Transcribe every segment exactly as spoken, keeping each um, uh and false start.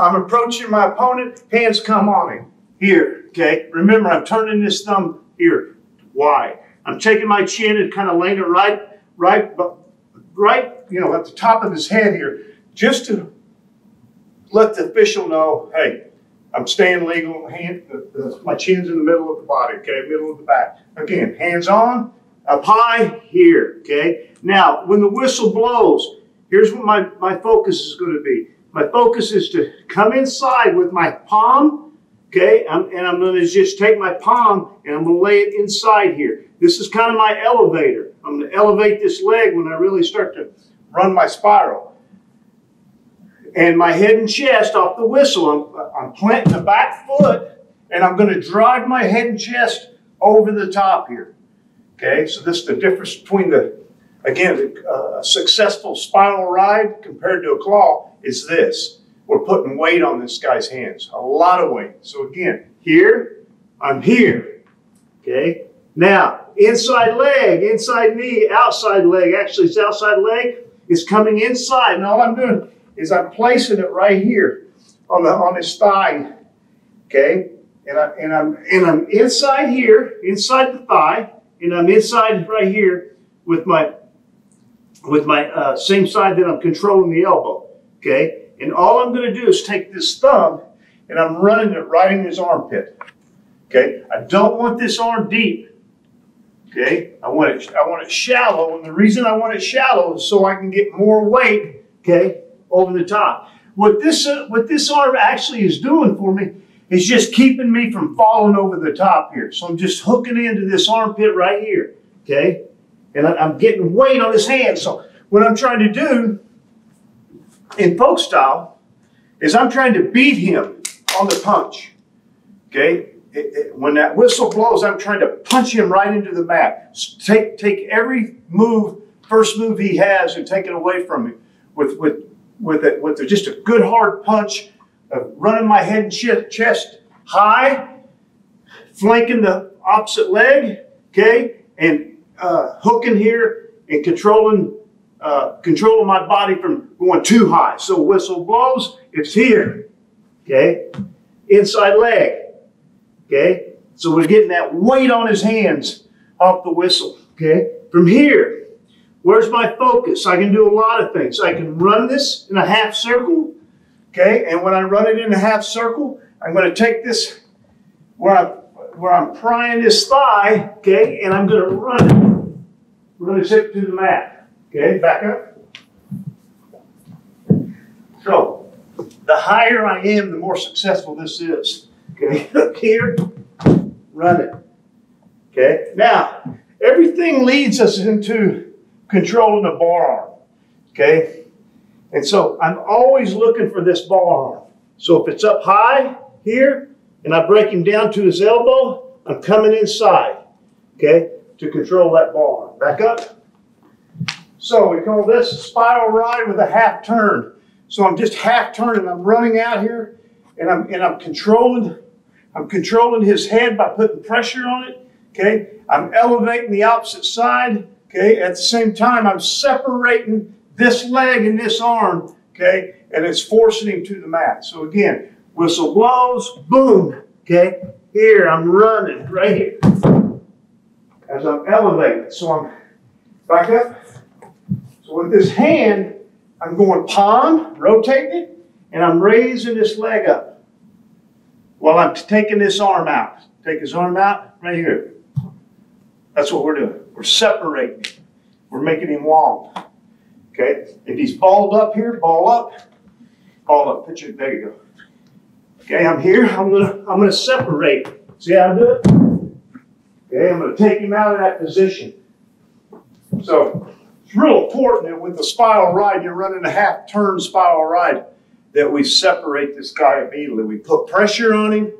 I'm approaching my opponent, hands come on him. Here, okay? Remember, I'm turning this thumb here. Why? I'm taking my chin and kind of laying it right, right, right, you know, at the top of his head here, just to let the official know, hey, I'm staying legal, hand, uh, uh, my chin's in the middle of the body, okay, middle of the back. Again, hands on, up high, here, okay? Now, when the whistle blows, here's what my, my focus is going to be. My focus is to come inside with my palm, okay, I'm, and I'm going to just take my palm and I'm going to lay it inside here. This is kind of my elevator. I'm going to elevate this leg when I really start to run my spiral. And my head and chest off the whistle, I'm, I'm planting the back foot and I'm going to drive my head and chest over the top here. Okay, so this is the difference between the, again, a successful spiral ride compared to a claw is this. We're putting weight on this guy's hands, a lot of weight. So again, here, I'm here, okay? Now, inside leg, inside knee, outside leg. Actually, it's outside leg. It's coming inside, and all I'm doing is I'm placing it right here on the on his thigh, okay? And I and I'm and I'm inside here, inside the thigh, and I'm inside right here with my with my uh, same side that I'm controlling the elbow, okay? And all I'm going to do is take this thumb, and I'm running it right in his armpit, okay? I don't want this arm deep. Okay, I want it, I want it shallow, and the reason I want it shallow is so I can get more weight, okay, over the top. What this, uh, what this arm actually is doing for me is just keeping me from falling over the top here. So I'm just hooking into this armpit right here, okay? And I, I'm getting weight on his hand. So what I'm trying to do in folk style is I'm trying to beat him on the punch, okay? It, it, when that whistle blows, I'm trying to punch him right into the mat. Take, take every move, first move he has, and take it away from him with, with, with, a, with a, just a good hard punch, uh, running my head and ch chest high, flanking the opposite leg, okay, and uh, hooking here and controlling, uh, controlling my body from going too high. So whistle blows, it's here, okay, inside leg. Okay, so we're getting that weight on his hands off the whistle. Okay, from here, where's my focus? I can do a lot of things. I can run this in a half circle. Okay, and when I run it in a half circle, I'm going to take this where I'm where I'm prying his thigh. Okay, and I'm going to run it, run his hip to the mat. Okay, back up. So the higher I am, the more successful this is. Okay, hook here, run it. Okay, now everything leads us into controlling the bar arm. Okay, and so I'm always looking for this bar arm. So if it's up high here and I break him down to his elbow, I'm coming inside, okay, to control that bar arm. Back up. So we call this a spiral ride with a half turn. So I'm just half turning, I'm running out here. And I'm, and I'm controlling, I'm controlling his head by putting pressure on it, okay? I'm elevating the opposite side, okay? At the same time, I'm separating this leg and this arm, okay? And it's forcing him to the mat. So again, whistle blows, boom, okay? Here, I'm running right here as I'm elevating. So I'm back up. So with this hand, I'm going palm, rotating it, and I'm raising this leg up while I'm taking this arm out. Take his arm out right here. That's what we're doing. We're separating him. We're making him long. Okay? If he's balled up here, ball up. Ball up. Picture, there you go. Okay, I'm here. I'm gonna I'm gonna separate. See how I do it? Okay, I'm gonna take him out of that position. So it's real important that with the spiral ride, you're running a half-turn spiral ride, that we separate this guy immediately. We put pressure on him,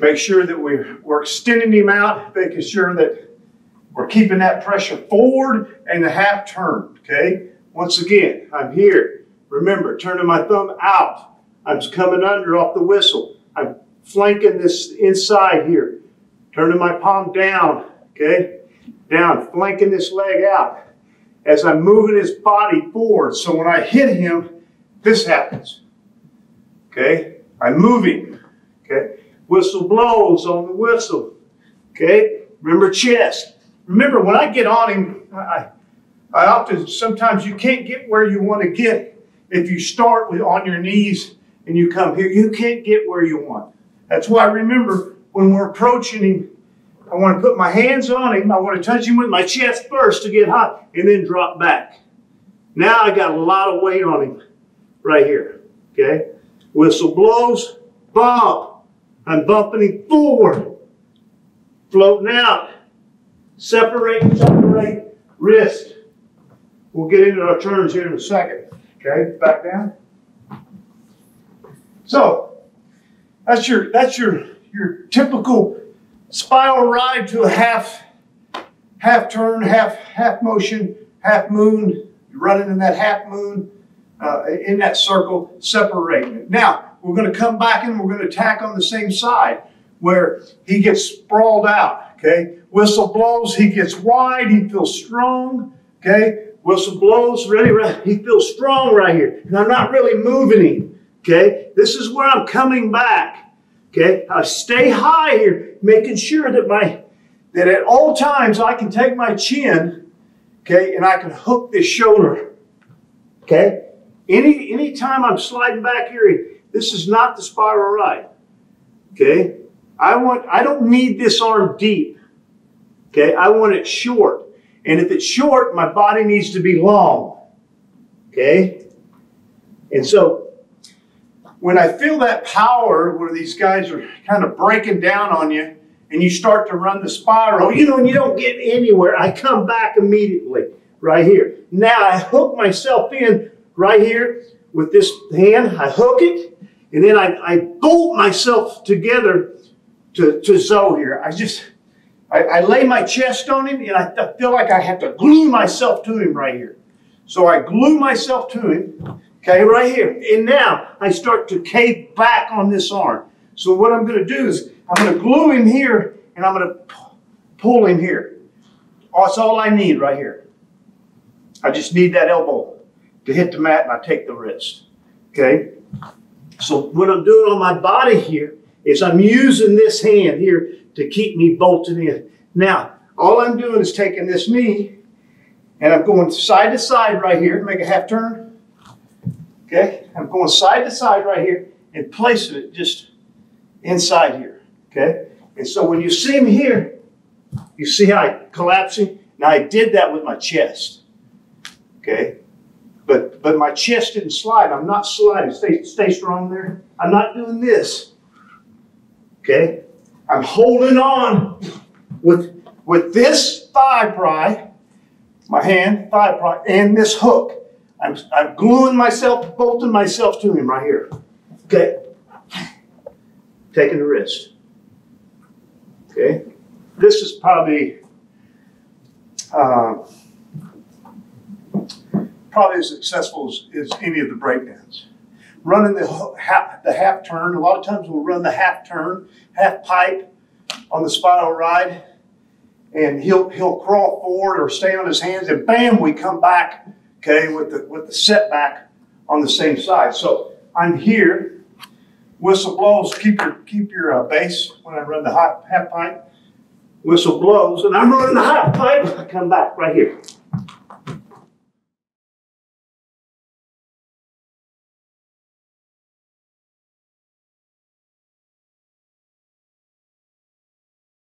make sure that we're, we're extending him out, making sure that we're keeping that pressure forward and the half turn, okay? Once again, I'm here. Remember, turning my thumb out. I'm coming under off the whistle. I'm flanking this inside here. Turning my palm down, okay? Down, flanking this leg out as I'm moving his body forward. So when I hit him, this happens, Okay? I'm moving. Okay? Whistle blows on the whistle. Okay? Remember chest. Remember, when I get on him, I, I often, sometimes you can't get where you want to get. If you start with on your knees and you come here, you can't get where you want. That's why, remember, when we're approaching him, I want to put my hands on him. I want to touch him with my chest first to get hot and then drop back. Now I got a lot of weight on him right here. Okay? Whistle blows, bump. I'm bumping him forward, floating out. Separate, separate, wrist. We'll get into our turns here in a second. Okay, back down. So that's your that's your your typical spiral ride to a half half turn, half half motion, half moon. You're running in that half moon, uh, in that circle, separating it. Now we're going to come back and we're going to attack on the same side where he gets sprawled out. Okay, whistle blows, he gets wide, he feels strong. Okay, whistle blows, really, right, he feels strong right here. And I'm not really moving him. Okay, this is where I'm coming back. Okay, I stay high here, making sure that my that at all times I can take my chin, okay, and I can hook this shoulder. Okay, any any time I'm sliding back here, this is not the spiral ride. Okay. I want, I don't need this arm deep, okay? I want it short. And if it's short, my body needs to be long, okay? And so when I feel that power where these guys are kind of breaking down on you and you start to run the spiral, you know, and you don't get anywhere, I come back immediately right here. Now I hook myself in right here with this hand, I hook it, and then I, I bolt myself together To, to Zoe here. I just, I, I lay my chest on him and I th feel like I have to glue myself to him right here. So I glue myself to him, okay, right here. And now I start to cave back on this arm. So what I'm going to do is I'm going to glue him here and I'm going to pull him here. Oh, that's all I need right here. I just need that elbow to hit the mat and I take the wrist, okay? So what I'm doing on my body here is I'm using this hand here to keep me bolted in. Now, all I'm doing is taking this knee and I'm going side to side right here, make a half turn. Okay, I'm going side to side right here and placing it just inside here. Okay, and so when you see me here, you see how I'm collapsing? Now I did that with my chest. Okay, but, but my chest didn't slide. I'm not sliding. Stay, stay strong there. I'm not doing this. Okay, I'm holding on with, with this thigh pry, my hand, thigh pry, and this hook. I'm, I'm gluing myself, bolting myself to him right here. Okay, taking the wrist. Okay, this is probably, um, probably as successful as, as any of the breakdowns. Running the half, the half turn. A lot of times we'll run the half turn, half pipe on the spiral ride, and he'll he'll crawl forward or stay on his hands, and bam, we come back, okay, with the with the setback on the same side. So I'm here, whistle blows, keep your keep your uh, base when I run the hot half pipe, whistle blows, and I'm running the half pipe, I come back right here.